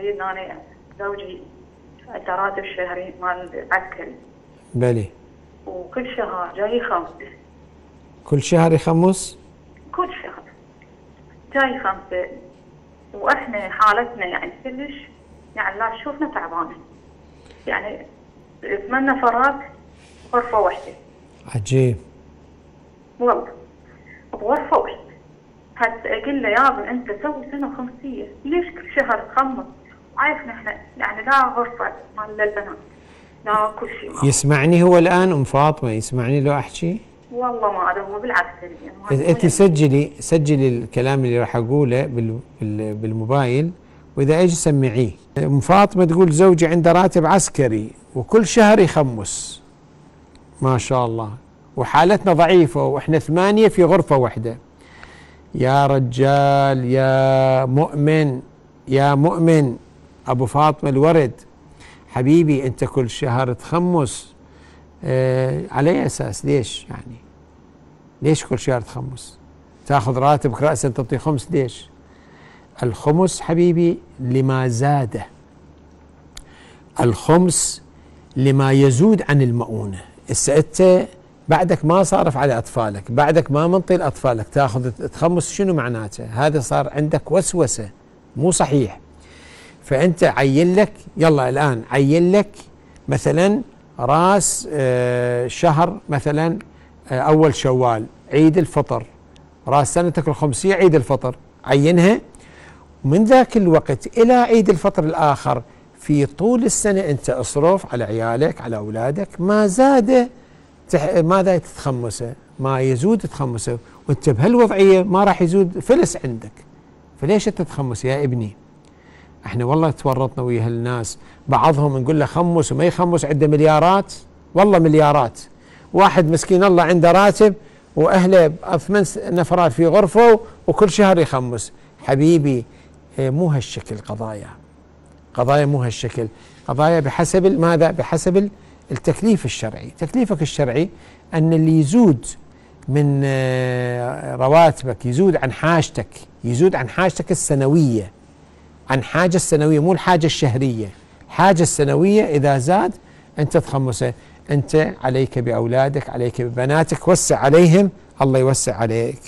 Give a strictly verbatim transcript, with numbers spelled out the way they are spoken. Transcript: سيدنا انا زوجي التراتب الشهري مال اكل بلي، وكل شهر جاي خمسه، كل شهر يخمس، كل شهر جاي خمسه، واحنا حالتنا يعني كلش يعني لا تشوفنا تعبانه، يعني ثمان نفرات غرفه واحده. عجيب والله، بغرفه واحده. حتى اقول له يا ابن انت سوي سنه خمسيه، ليش كل شهر تخمس؟ عايفنا احنا يعني لا غرفه مال البنات لا كل شيء. يسمعني هو الان ام فاطمه؟ يسمعني لو احكي؟ والله ما ادري، هو بالعكس يعني. انت سجلي سجلي الكلام اللي راح اقوله بالموبايل، واذا اجي سمعيه. ام فاطمه تقول زوجي عنده راتب عسكري وكل شهر يخمس. ما شاء الله، وحالتنا ضعيفه واحنا ثمانيه في غرفه واحده. يا رجال يا مؤمن، يا مؤمن ابو فاطمه الورد حبيبي، انت كل شهر تخمس آه على اي اساس؟ ليش يعني؟ ليش كل شهر تخمس؟ تاخذ راتبك راسا تعطي خمس، ليش؟ الخمس حبيبي لما زاده، الخمس لما يزود عن المؤونه. هسه انت بعدك ما صارف على اطفالك، بعدك ما منطي لاطفالك، تاخذ تخمس، شنو معناته؟ هذا صار عندك وسوسه، مو صحيح. فانت عين لك، يلا الان عين لك مثلا راس شهر، مثلا اول شوال عيد الفطر، راس سنتك الخمسيه عيد الفطر، عينها، ومن ذاك الوقت الى عيد الفطر الاخر في طول السنه انت اصرف على عيالك على اولادك، ما زاد تح... ماذا تتخمسه؟ ما يزود تخمسه، وانت بهالوضعيه ما راح يزود فلس عندك، فليش انت تتخمس يا ابني؟ احنا والله تورطنا ويا هالناس، بعضهم نقول له خمس وما يخمس، عنده مليارات والله مليارات. واحد مسكين الله عنده راتب واهله ثمان نفرات في غرفه وكل شهر يخمس. حبيبي مو هالشكل قضايا، قضايا مو هالشكل، قضايا بحسب ماذا؟ بحسب التكليف الشرعي. تكليفك الشرعي ان اللي يزود من رواتبك يزود عن حاجتك، يزود عن حاجتك السنويه، عن حاجة السنوية، مو الحاجة الشهرية، الحاجة السنوية إذا زاد أنت تخمسه. أنت عليك بأولادك، عليك ببناتك، وسع عليهم، الله يوسع عليك.